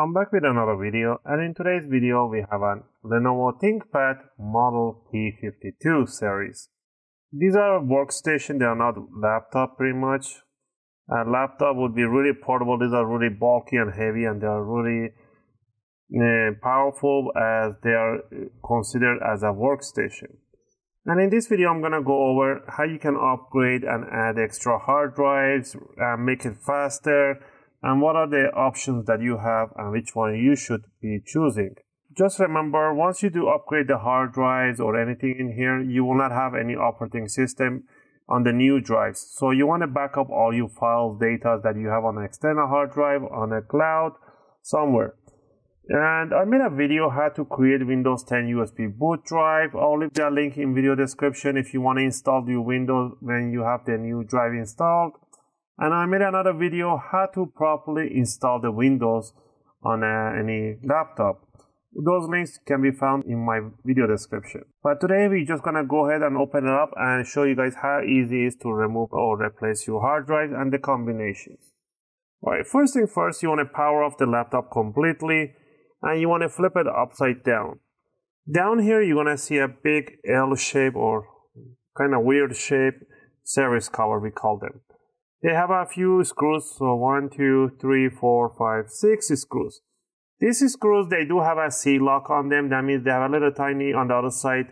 I'm back with another video, and in today's video we have a Lenovo ThinkPad Model P52 series. These are workstation, they are not laptop pretty much. A laptop would be really portable. These are really bulky and heavy, and they are really powerful as they are considered as a workstation. And in this video I'm gonna go over how you can upgrade and add extra hard drives and make it faster, and what are the options that you have and which one you should be choosing. Just remember, once you do upgrade the hard drives or anything in here, you will not have any operating system on the new drives. So you want to back up all your files, data that you have on an external hard drive, on a cloud, somewhere. And I made a video how to create Windows 10 USB boot drive. I'll leave that link in video description if you want to install your Windows when you have the new drive installed. And I made another video how to properly install the Windows on any laptop. Those links can be found in my video description. But today we're just gonna go ahead and open it up and show you guys how easy it is to remove or replace your hard drives and the combinations. Alright, first thing first, you wanna power off the laptop completely and you wanna flip it upside down. Down here you're gonna see a big L shape or kind of weird shape service cover, we call them. They have a few screws, so 1, 2, 3, 4, 5, 6 screws. These screws, they do have a C-lock on them. That means they have a little tiny, on the other side,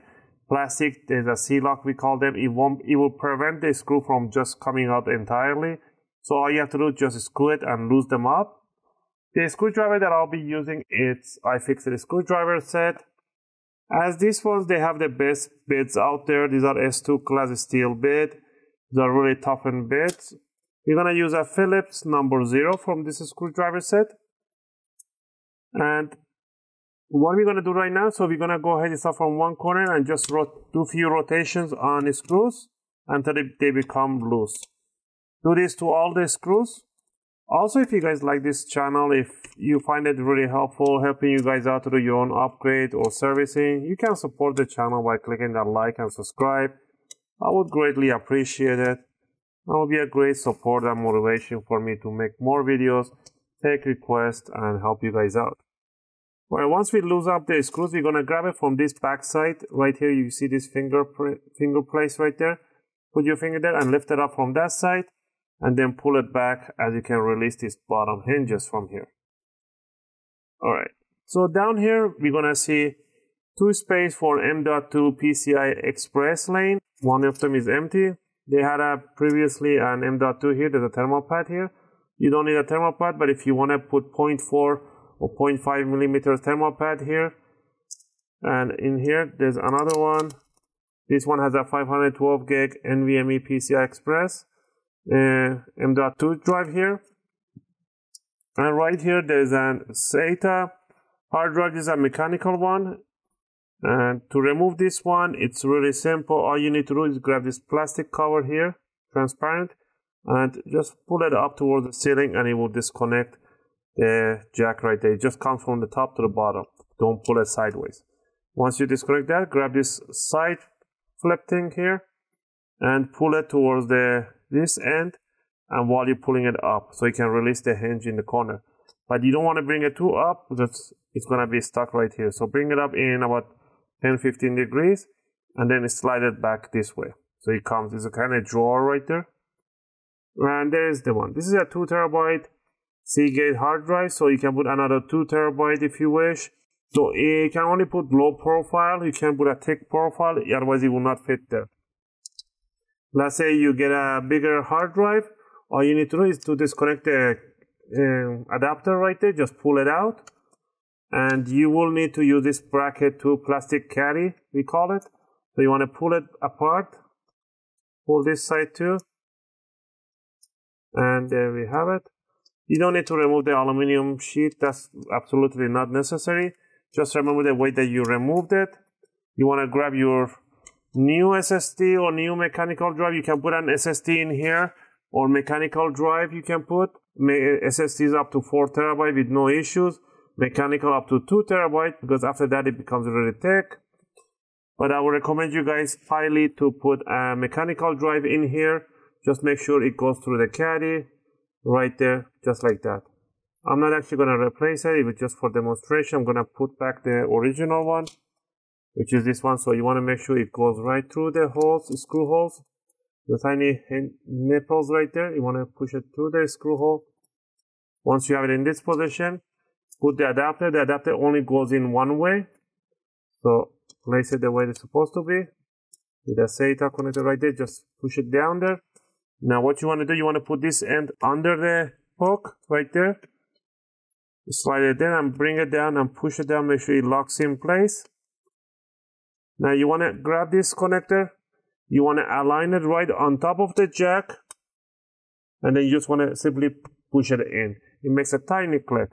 plastic. There's a C-lock, we call them. It will prevent the screw from just coming out entirely. So all you have to do is just screw it and loose them up. The screwdriver that I'll be using, it's iFixit screwdriver set. As these ones, they have the best bits out there. These are S2 class steel bit. These are really toughened bits. We're gonna use a Phillips number 0 from this screwdriver set. And what we're gonna do right now, so we're gonna go ahead and start from one corner and just do a few rotations on the screws until they become loose. Do this to all the screws. Also, if you guys like this channel, if you find it really helpful, helping you guys out to do your own upgrade or servicing, you can support the channel by clicking that like and subscribe. I would greatly appreciate it. That will be a great support and motivation for me to make more videos, take requests, and help you guys out. Well, once we loosen up the screws, we're gonna grab it from this back side. Right here, you see this finger place right there. Put your finger there and lift it up from that side, and then pull it back as you can release these bottom hinges from here. All right, so down here, we're gonna see two space for M.2 PCI Express lane. One of them is empty. They had previously an M.2 here, there's a thermal pad here. You don't need a thermal pad, but if you want to put 0.4 or 0.5 millimeters thermal pad here, and in here, there's another one. This one has a 512 gig NVMe PCI Express M.2 drive here. And right here, there's a SATA hard drive, this is a mechanical one. And to remove this one, it's really simple. All you need to do is grab this plastic cover here, transparent, and just pull it up towards the ceiling and it will disconnect the jack right there. It just comes from the top to the bottom. Don't pull it sideways. Once you disconnect that, grab this side flip thing here and pull it towards this end, and while you're pulling it up, so you can release the hinge in the corner. But you don't want to bring it too up because it's going to be stuck right here. So bring it up in about 10-15 degrees and then slide it back this way. So it comes, there's a kind of drawer right there. And there's the one. This is a 2 terabyte Seagate hard drive, so you can put another 2 terabyte if you wish. So you can only put low profile, you can put a thick profile, otherwise it will not fit there. Let's say you get a bigger hard drive, all you need to do is to disconnect the adapter right there, just pull it out. And you will need to use this bracket to plastic caddy, we call it. So you want to pull it apart, pull this side too. And there we have it. You don't need to remove the aluminum sheet, that's absolutely not necessary. Just remember the way that you removed it. You want to grab your new SSD or new mechanical drive. You can put an SSD in here or mechanical drive you can put. SSDs up to 4 terabyte with no issues. Mechanical up to 2 terabyte, because after that it becomes really thick. But I would recommend you guys highly to put a mechanical drive in here. Just make sure it goes through the caddy right there, just like that. I'm not actually going to replace it, it was just for demonstration. I'm going to put back the original one, which is this one. So you want to make sure it goes right through the holes, screw holes, the tiny nipples right there. You want to push it through the screw hole. Once you have it in this position, put the adapter. The adapter only goes in one way, so place it the way it's supposed to be. With the SATA connector right there, just push it down there. Now what you want to do, you want to put this end under the hook right there. Slide it there and bring it down and push it down. Make sure it locks in place. Now you want to grab this connector. You want to align it right on top of the jack. And then you just want to simply push it in. It makes a tiny click.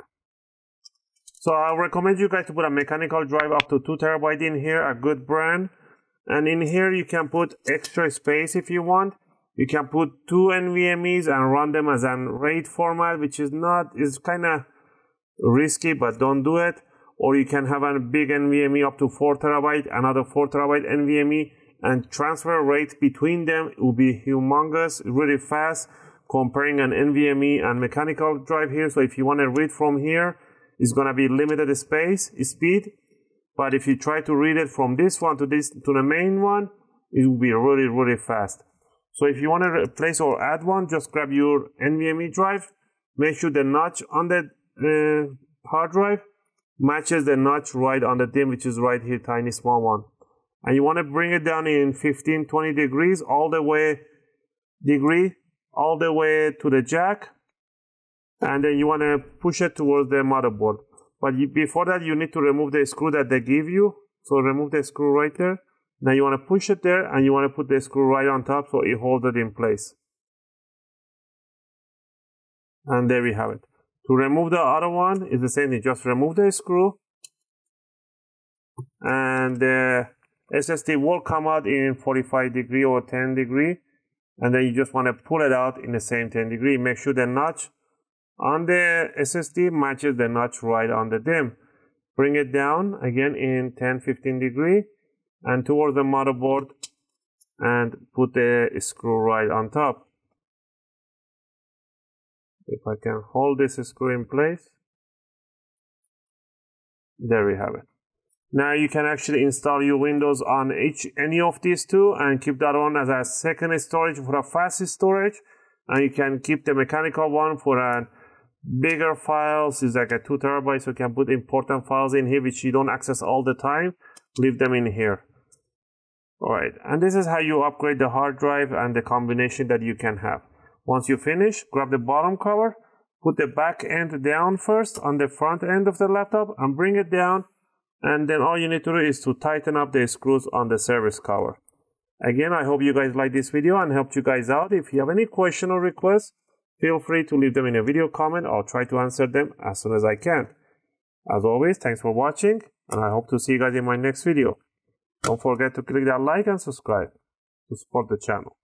So I recommend you guys to put a mechanical drive up to 2 TB in here, a good brand. And in here you can put extra space if you want. You can put 2 NVMe's and run them as a RAID format, which is not, is kind of risky, but don't do it. Or you can have a big NVMe up to 4 TB, another 4 TB NVMe, and transfer rate between them will be humongous, really fast, comparing an NVMe and mechanical drive here. So if you want to read from here, it's going to be limited space, speed, but if you try to read it from this one to this, to the main one, it will be really, really fast. So if you want to replace or add one, just grab your NVMe drive, make sure the notch on the hard drive matches the notch right on the DIMM, which is right here, tiny small one. And you want to bring it down in 15-20 degrees all the way to the jack. And then you want to push it towards the motherboard. But before that, you need to remove the screw that they give you. So remove the screw right there. Now you want to push it there and you want to put the screw right on top so it holds it in place. And there we have it. To remove the other one is the same thing. Just remove the screw. And the SSD will come out in 45 degree or 10 degree. And then you just want to pull it out in the same 10 degree. Make sure the notch on the SSD matches the notch right on the DIMM. Bring it down again in 10-15 degree and towards the motherboard and put the screw right on top. If I can hold this screw in place, there we have it. Now you can actually install your Windows on any of these two and keep that one as a second storage for a fast storage, and you can keep the mechanical one for a bigger files. It's like a 2 TB, so you can put important files in here which you don't access all the time. Leave them in here. All right, and this is how you upgrade the hard drive and the combination that you can have. Once you finish, grab the bottom cover, put the back end down first on the front end of the laptop and bring it down. And then all you need to do is to tighten up the screws on the service cover. Again, I hope you guys like this video and helped you guys out. If you have any question or request, feel free to leave them in a video comment. I'll try to answer them as soon as I can. As always, thanks for watching and I hope to see you guys in my next video. Don't forget to click that like and subscribe to support the channel.